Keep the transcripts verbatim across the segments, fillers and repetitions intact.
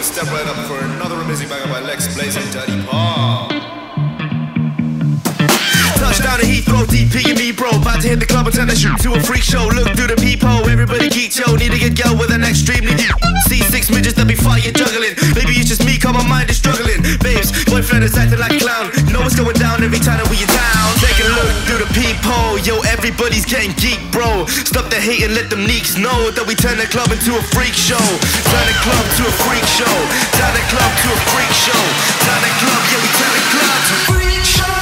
Step right up for another amazing banger by Lex Blaze and Daddy Paul. Touchdown to Heathrow, D P and me bro. About to hit the club and turn the shoot to a freak show. Look through the peephole, everybody geek yo. Need to get girl with an extremely deep. See six midgets that be fighting, juggling. Maybe it's just me, cause my mind is struggling. Babes, boyfriend is acting like a clown. You know what's going down every time that we in town. Take a look through the peephole, yo. Everybody's getting geek, bro. Stop the hate and let them leaks know that we turn the club into a freak show. Turn the club to a freak show. Turn the club to a freak show. Turn the club, yeah, we turn the club to a freak show.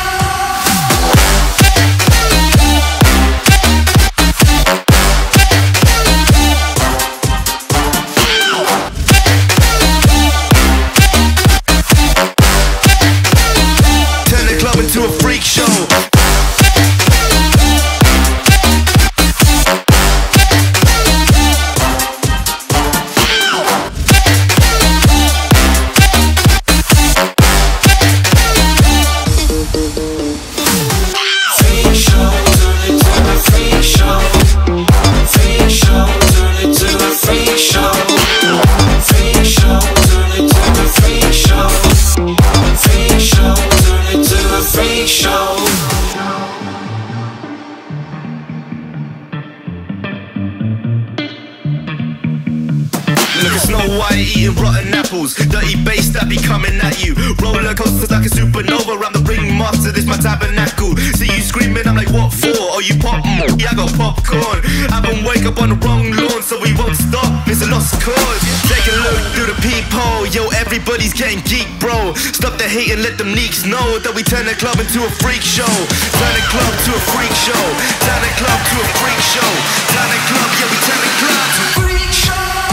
Eating rotten apples, dirty bass that be coming at you. Roller coasters like a supernova. I'm the ringmaster, this my tabernacle. See you screaming, I'm like, what for? Oh, you pop? Yeah, I got popcorn. I been wake up on the wrong lawn, so we won't stop. It's a lost cause. Take a look through the peephole, yo. Everybody's getting geek, bro. Stop the hate and let them leaks know that we turn the club into a freak show. Turn the club to a freak show. Turn the club to a freak show. Turn the club, yeah, we turn the club to a freak show.